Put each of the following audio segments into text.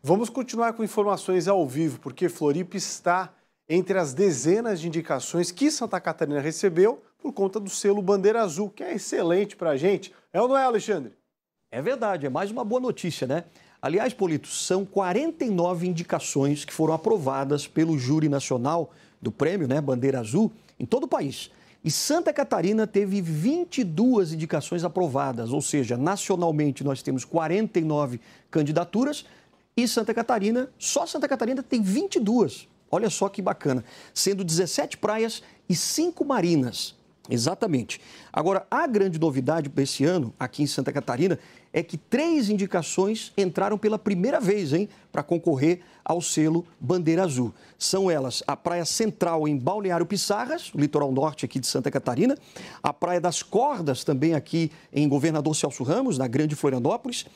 Vamos continuar com informações ao vivo, porque Floripa está entre as dezenas de indicações que Santa Catarina recebeu por conta do selo Bandeira Azul, que é excelente para a gente. É ou não é, Alexandre? É verdade, é mais uma boa notícia, né? Aliás, Polito, são 49 indicações que foram aprovadas pelo Júri Nacional do Prêmio, né, Bandeira Azul, em todo o país. E Santa Catarina teve 22 indicações aprovadas, ou seja, nacionalmente nós temos 49 candidaturas e Santa Catarina, só Santa Catarina tem 22. Olha só que bacana, sendo 17 praias e 5 marinas. Exatamente. Agora, a grande novidade para esse ano, aqui em Santa Catarina, é que 3 indicações entraram pela primeira vez, hein, para concorrer ao selo Bandeira Azul. São elas a Praia Central em Balneário Piçarras, o litoral norte aqui de Santa Catarina, a Praia das Cordas também aqui em Governador Celso Ramos, na Grande Florianópolis,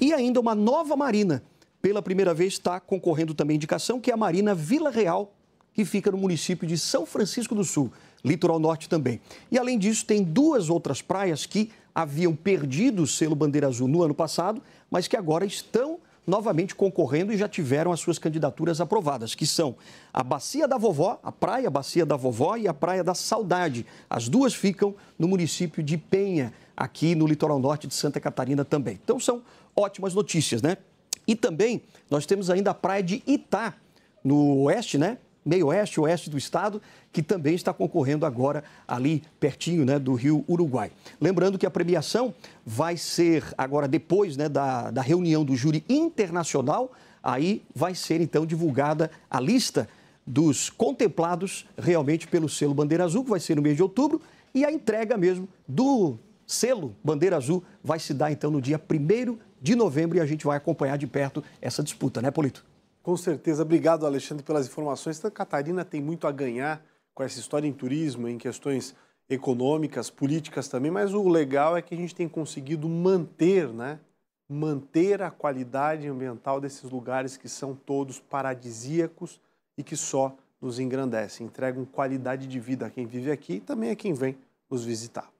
e ainda uma nova marina, pela primeira vez está concorrendo também a indicação, que é a Marina Vila Real, que fica no município de São Francisco do Sul, litoral norte também. E, além disso, tem 2 outras praias que haviam perdido o selo Bandeira Azul no ano passado, mas que agora estão novamente concorrendo e já tiveram as suas candidaturas aprovadas, que são a Bacia da Vovó, a Praia Bacia da Vovó e a Praia da Saudade. As 2 ficam no município de Penha, aqui no litoral norte de Santa Catarina também. Então, são ótimas notícias, né? E também nós temos ainda a Praia de Itá, no oeste, né? Meio-oeste, oeste do estado, que também está concorrendo agora ali pertinho, né, do Rio Uruguai. Lembrando que a premiação vai ser agora depois, né, da reunião do júri internacional, aí vai ser então divulgada a lista dos contemplados realmente pelo selo Bandeira Azul, que vai ser no mês de outubro, e a entrega mesmo do selo Bandeira Azul vai se dar então no dia 1º de novembro e a gente vai acompanhar de perto essa disputa, né, Polito? Com certeza. Obrigado, Alexandre, pelas informações. Santa Catarina tem muito a ganhar com essa história em turismo, em questões econômicas, políticas também, mas o legal é que a gente tem conseguido manter, né? Manter a qualidade ambiental desses lugares que são todos paradisíacos e que só nos engrandecem, entregam qualidade de vida a quem vive aqui e também a quem vem nos visitar.